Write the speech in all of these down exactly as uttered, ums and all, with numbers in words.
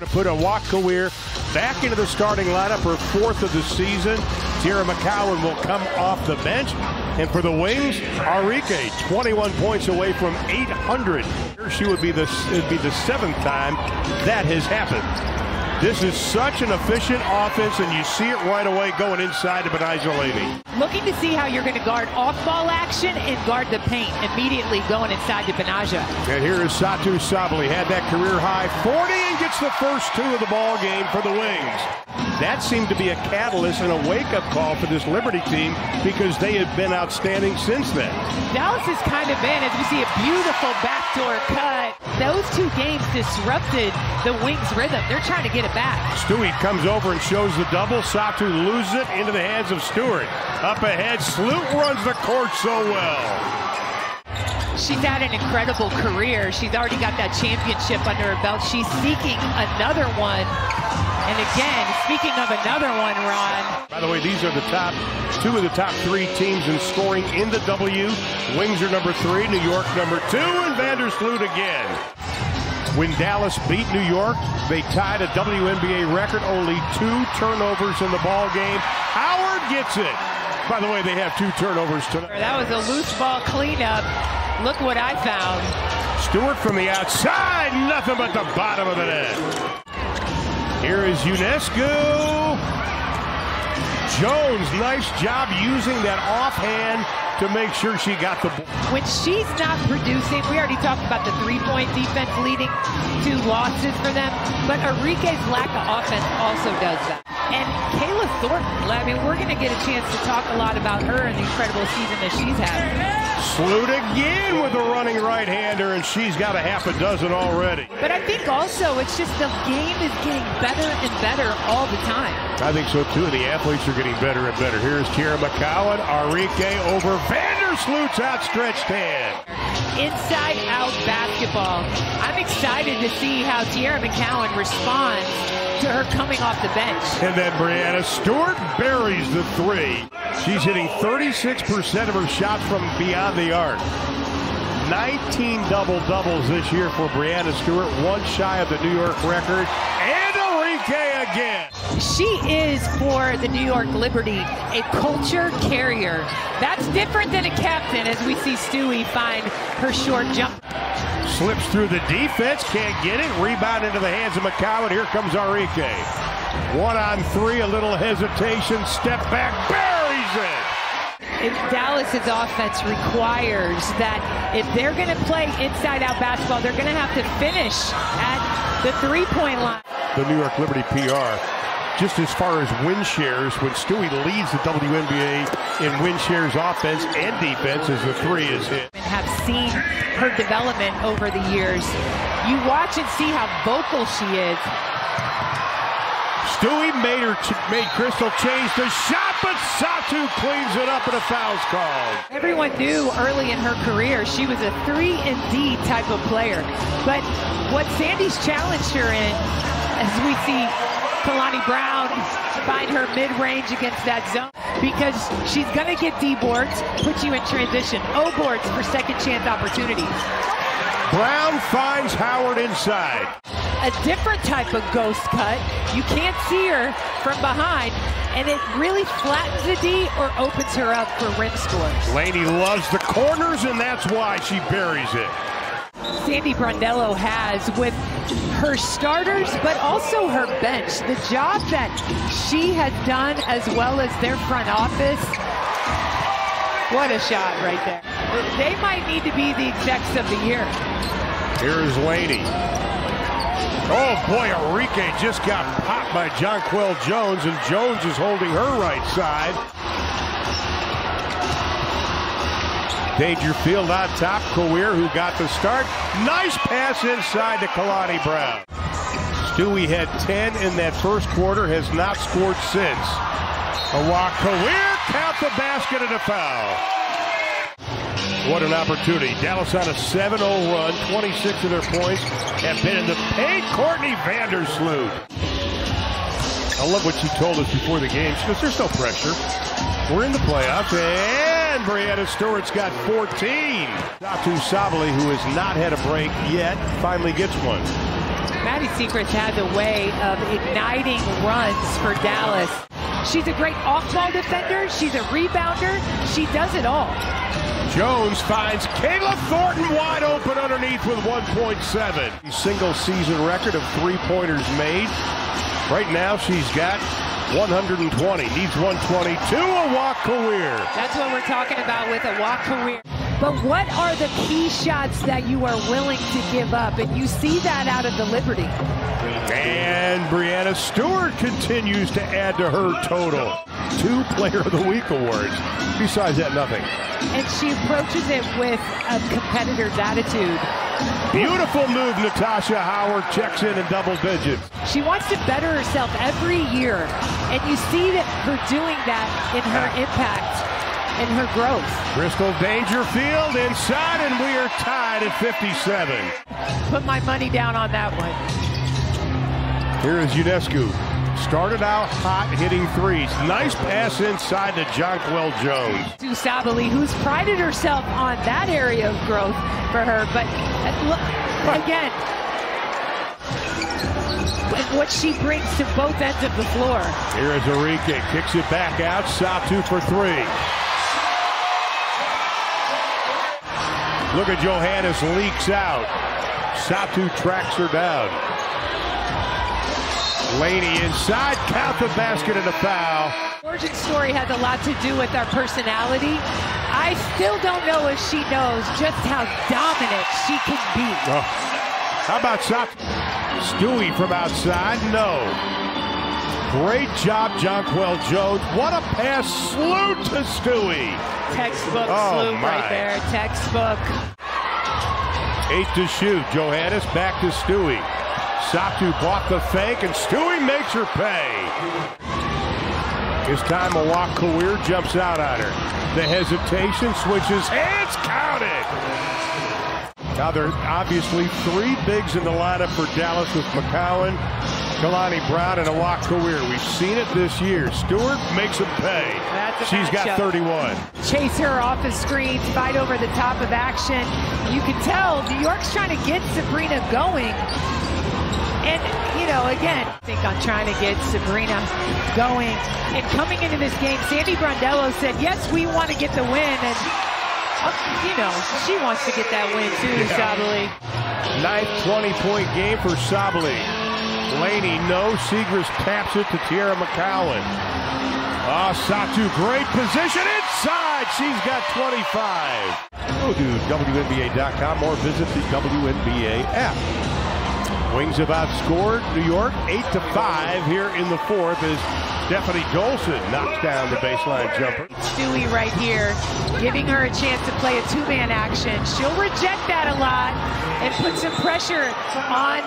To put Awak Kawir back into the starting lineup, her fourth of the season. Teaira McCowan will come off the bench. And for the Wings, Arike, twenty-one points away from eight hundred. She would be the, it'd be the seventh time that has happened. This is such an efficient offense, and you see it right away going inside to Benaiza Levy. Looking to see how you're going to guard off-ball action and guard the paint immediately going inside to Benaiza. And here is Satou Sabally, had that career-high forty and gets the first two of the ball game for the Wings. That seemed to be a catalyst and a wake-up call for this Liberty team because they have been outstanding since then. Dallas has kind of been, as we see, a beautiful backdoor cut. Those two games disrupted the Wings' rhythm. They're trying to get it back. Stewie comes over and shows the double. Satou loses it into the hands of Stewart. Up ahead, Sloot runs the court so well. She's had an incredible career. She's already got that championship under her belt. She's seeking another one. And again, speaking of another one, Ron. By the way, these are the top, two of the top three teams in scoring in the W. Wings are number three, New York number two, and Vandersloot again. When Dallas beat New York, they tied a W N B A record, only two turnovers in the ball game. Howard gets it. By the way, they have two turnovers tonight. That was a loose ball cleanup. Look what I found. Stewart from the outside, nothing but the bottom of the net. Here is UNESCO. Jones, nice job using that offhand to make sure she got the ball. When she's not producing, we already talked about the three-point defense leading to losses for them, but Arike's lack of offense also does that. And Kayla Thornton, I mean, we're going to get a chance to talk a lot about her and the incredible season that she's had. Sloot again with the running right-hander, and she's got a half a dozen already. But I think also it's just the game is getting better and better all the time. I think so, too. The athletes are getting better and better. Here's Teaira McCowan, Arike over Vandersloot's outstretched hand. Inside-out basketball. I'm excited to see how Teaira McCowan responds to her coming off the bench. And then Breanna Stewart buries the three. She's hitting thirty-six percent of her shots from beyond the arc. nineteen double-doubles this year for Breanna Stewart, one shy of the New York record. And Arike again. She is, for the New York Liberty, a culture carrier. That's different than a captain, as we see Stewie find her short jump. Slips through the defense, can't get it. Rebound into the hands of McCowan. Here comes Arike. One on three, a little hesitation, step back, buries it! If Dallas's offense requires that if they're going to play inside-out basketball, they're going to have to finish at the three-point line. The New York Liberty P R, just as far as win shares, when Stewie leads the W N B A in win shares offense and defense as the three is hit. And have seen her development over the years. You watch and see how vocal she is. Stewie made, her made Crystal change the shot, but Satou cleans it up and a foul's called. Everyone knew early in her career she was a three and D type of player. But what Sandy's challenged her in, as we see Kalani Brown find her mid-range against that zone, because she's going to get D boards, put you in transition, O boards for second chance opportunities. Brown finds Howard inside. A different type of ghost cut. You can't see her from behind, and it really flattens the D or opens her up for rim scores. Laney loves the corners, and that's why she buries it. Sandy Brondello has, with her starters, but also her bench, the job that she has done as well as their front office. What a shot right there. They might need to be the execs of the year. Here is Laney. Oh boy, Arike just got popped by Jonquel Jones, and Jones is holding her right side. Dangerfield on top, Kawir, who got the start. Nice pass inside to Kalani Brown. Stewie had ten in that first quarter, has not scored since. Awak Kawir, count the basket and a foul. What an opportunity. Dallas on a seven oh run. twenty-six of their points have been in the paint. Courtney Vandersloot. I love what she told us before the game. She goes, there's no pressure. We're in the playoffs. And Breanna Stewart's got fourteen. Satou Sabally, who has not had a break yet, finally gets one. Maddie Secrets has a way of igniting runs for Dallas. She's a great off-ball defender. She's a rebounder. She does it all. Jones finds Kayla Thornton wide open underneath with one point seven. Single season record of three-pointers made. Right now she's got one hundred twenty, needs one twenty-two, Awak Kawir. That's what we're talking about with Awak Kawir. But what are the key shots that you are willing to give up? And you see that out of the Liberty. And Breanna Stewart continues to add to her total. Two Player of the Week awards. Besides that, nothing. And she approaches it with a competitor's attitude. Beautiful move, Natasha Howard checks in in double digits. She wants to better herself every year, and you see that her doing that in her impact and her growth. Crystal Dangerfield inside, and we are tied at fifty-seven. Put my money down on that one. Here is Udescu. Started out hot, hitting threes. Nice pass inside to Jonquel Jones. Satou Sabally, who's prided herself on that area of growth for her, but look, again, what she brings to both ends of the floor. Here is Arike, kicks it back out, Satou for three. Look at Johannès, leaks out. Satou tracks her down. Laney inside, count the basket and a foul. Origin story has a lot to do with our personality. I still don't know if she knows just how dominant she can be. Oh. How about Satou? Stewie from outside, no. Great job, Jonquel Jones. What a pass, salute to Stewie. Textbook oh salute right there, textbook. Eight to shoot, Johannès back to Stewie. Satou blocked the fake, and Stewie makes her pay. This time, Awak Kawir jumps out on her. The hesitation switches hands, counted! Now there are obviously three bigs in the lineup for Dallas with McCowan, Kalani Brown, and Awak Kawir. We've seen it this year. Stewart makes them pay. She's got thirty-one. Chase her off the screen, fight over the top of action. You can tell New York's trying to get Sabrina going. And, you know, again, I think I'm trying to get Sabrina going. And coming into this game, Sandy Brondello said, yes, we want to get the win. And, uh, you know, she wants to get that win, too, yeah. Sabally. Ninth twenty-point game for Sabally. Laney, no. Seagraves taps it to Teaira McCowan. Ah, oh, Satou, great position inside. She's got twenty-five. Go to W N B A dot com or visit the W N B A app. Wings have outscored New York eight to five here in the fourth as Stephanie Dolson knocks down the baseline jumper. Stewie right here, giving her a chance to play a two-man action. She'll reject that a lot and put some pressure on.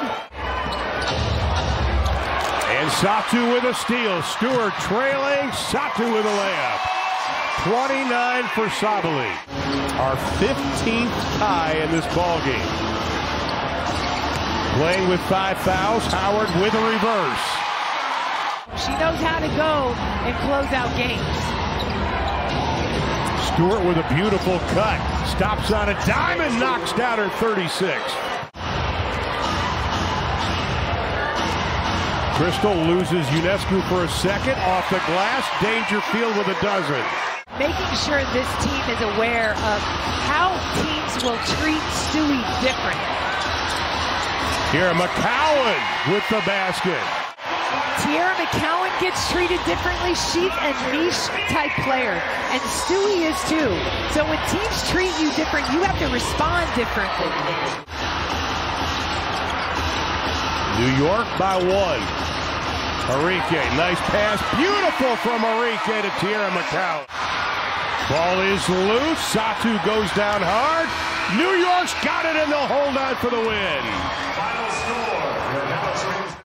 And Satou with a steal. Stewart trailing, Satou with a layup. twenty-nine for Sabally. Our fifteenth tie in this ballgame. Playing with five fouls, Howard with a reverse. She knows how to go and close out games. Stewart with a beautiful cut. Stops on a dime and knocks down her thirty-six. Crystal loses UNESCO for a second. Off the glass, Dangerfield with a dozen. Making sure this team is aware of how teams will treat Stewie different. Teaira McCowan with the basket. Teaira McCowan gets treated differently. She's a niche-type player, and Stewie is too. So when teams treat you different, you have to respond differently. New York by one. Arike, nice pass. Beautiful from Arike to Teaira McCowan. Ball is loose. Satou goes down hard. New York's got it, and they'll hold on for the win. Final score.